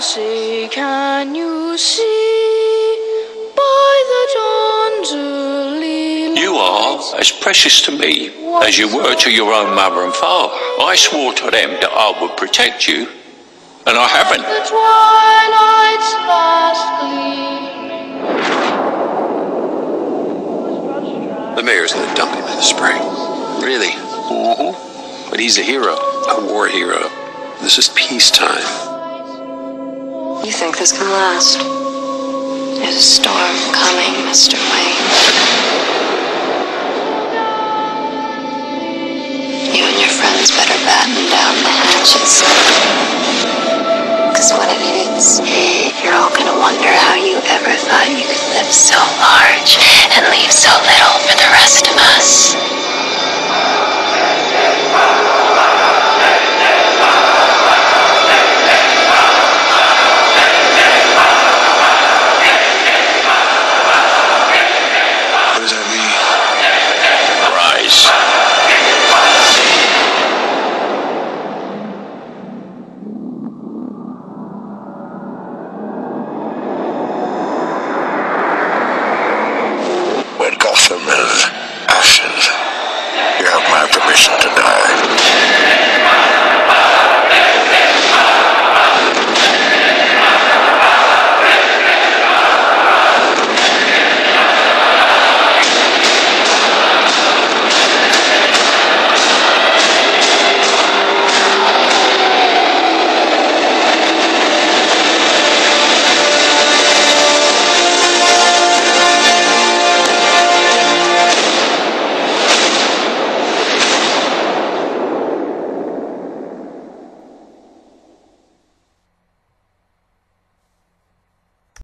say, can you see by the dawn's early light? You are as precious to me as you were to your own mother and father. I swore to them that I would protect you, and I haven't. The twilight's last gleaming. The mayor's gonna dump him in the spring. Really? Mm-hmm. But he's a hero, a war hero. This is peacetime. You think this can last? There's a storm coming, Mr. Wayne. You and your friends better batten down the hatches. Because when it hits, you're all gonna wonder how you ever thought you could live so large and leave so little for the rest of us.